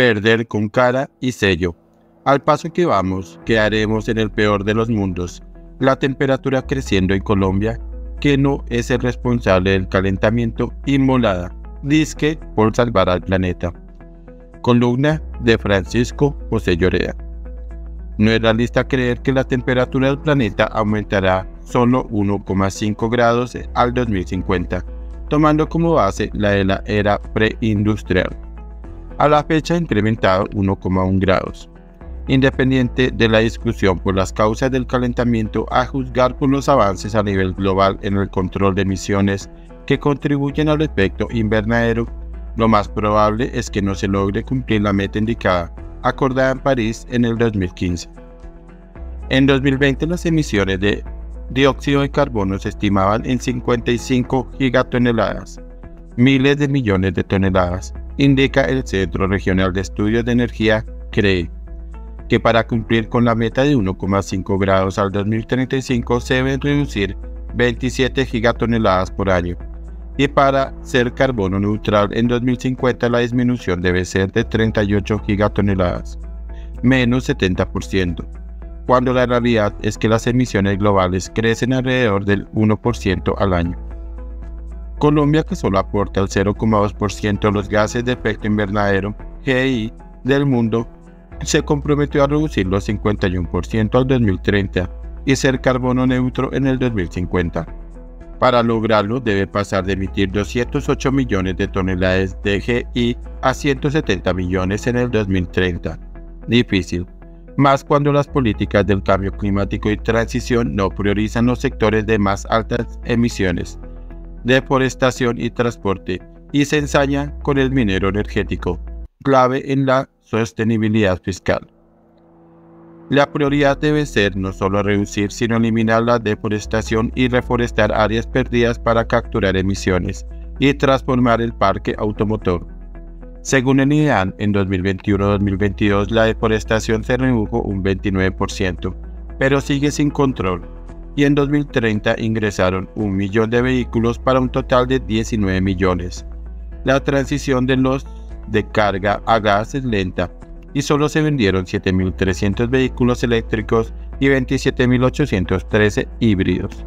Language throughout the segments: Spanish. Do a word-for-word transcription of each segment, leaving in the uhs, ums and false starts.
perder con cara y sello. Al paso que vamos, quedaremos en el peor de los mundos. La temperatura creciendo en Colombia, que no es el responsable del calentamiento, inmolada, dizque por salvar al planeta. Columna de Francisco José Lloreda. No es realista creer que la temperatura del planeta aumentará solo uno coma cinco grados al dos mil cincuenta, tomando como base la de la era preindustrial. A la fecha ha incrementado uno coma uno grados. Independiente de la discusión por las causas del calentamiento, a juzgar por los avances a nivel global en el control de emisiones que contribuyen al efecto invernadero, lo más probable es que no se logre cumplir la meta indicada, acordada en París en el dos mil quince. En dos mil veinte las emisiones de dióxido de carbono se estimaban en cincuenta y cinco gigatoneladas, miles de millones de toneladas, indica el Centro Regional de Estudios de Energía CREE, que para cumplir con la meta de uno coma cinco grados al dos mil treinta y cinco se deben reducir veintisiete gigatoneladas por año, y para ser carbono neutral en dos mil cincuenta la disminución debe ser de treinta y ocho gigatoneladas, menos setenta por ciento, cuando la realidad es que las emisiones globales crecen alrededor del uno por ciento al año. Colombia, que solo aporta el cero coma dos por ciento de los gases de efecto invernadero G I del mundo, se comprometió a reducirlos cincuenta y uno por ciento al dos mil treinta y ser carbono neutro en el dos mil cincuenta. Para lograrlo debe pasar de emitir doscientos ocho millones de toneladas de G I a ciento setenta millones en el dos mil treinta. Difícil, más cuando las políticas del cambio climático y transición no priorizan los sectores de más altas emisiones, deforestación y transporte, y se ensañan con el minero energético, clave en la sostenibilidad fiscal. La prioridad debe ser no solo reducir, sino eliminar la deforestación y reforestar áreas perdidas para capturar emisiones y transformar el parque automotor. Según el INEAN, en dos mil veintiuno a dos mil veintidós la deforestación se redujo un veintinueve por ciento, pero sigue sin control, y en dos mil treinta ingresaron un millón de vehículos para un total de diecinueve millones. La transición de los de carga a gas es lenta y solo se vendieron siete mil trescientos vehículos eléctricos y veintisiete mil ochocientos trece híbridos.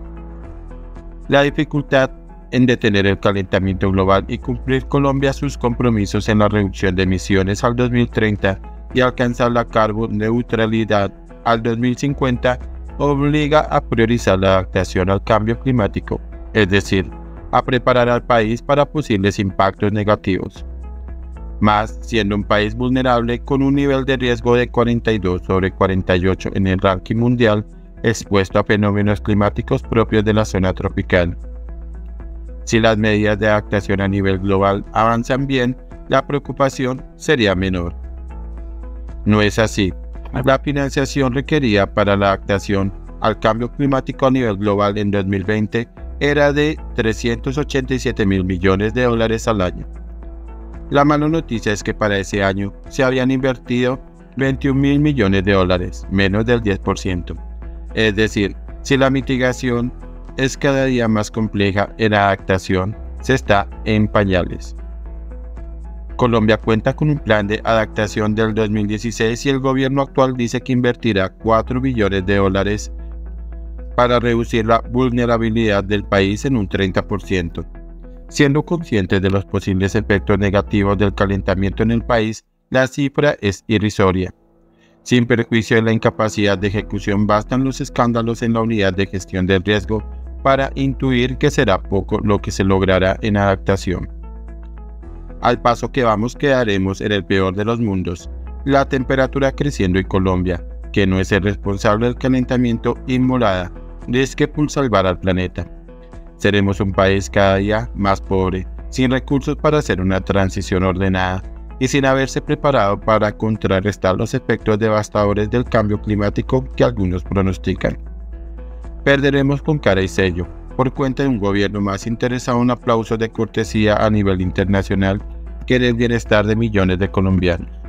La dificultad en detener el calentamiento global y cumplir Colombia sus compromisos en la reducción de emisiones al dos mil treinta y alcanzar la carbono neutralidad al dos mil cincuenta obliga a priorizar la adaptación al cambio climático, es decir, a preparar al país para posibles impactos negativos. Más siendo un país vulnerable con un nivel de riesgo de cuarenta y dos sobre cuarenta y ocho en el ranking mundial, expuesto a fenómenos climáticos propios de la zona tropical. Si las medidas de adaptación a nivel global avanzan bien, la preocupación sería menor. No es así. La financiación requerida para la adaptación al cambio climático a nivel global en dos mil veinte era de trescientos ochenta y siete mil millones de dólares al año. La mala noticia es que para ese año se habían invertido veintiún mil millones de dólares, menos del diez por ciento. Es decir, si la mitigación es cada día más compleja, en la adaptación se está en pañales. Colombia cuenta con un plan de adaptación del dos mil dieciséis y el gobierno actual dice que invertirá cuatro billones de dólares para reducir la vulnerabilidad del país en un treinta por ciento. Siendo conscientes de los posibles efectos negativos del calentamiento en el país, la cifra es irrisoria. Sin perjuicio de la incapacidad de ejecución, bastan los escándalos en la unidad de gestión del riesgo para intuir que será poco lo que se logrará en adaptación. Al paso que vamos, quedaremos en el peor de los mundos. La temperatura creciendo en Colombia, que no es el responsable del calentamiento, inmolada, dizque por salvar al planeta. Seremos un país cada día más pobre, sin recursos para hacer una transición ordenada y sin haberse preparado para contrarrestar los efectos devastadores del cambio climático que algunos pronostican. Perderemos con cara y sello, por cuenta de un gobierno más interesado en aplausos de cortesía a nivel internacional que en el bienestar de millones de colombianos.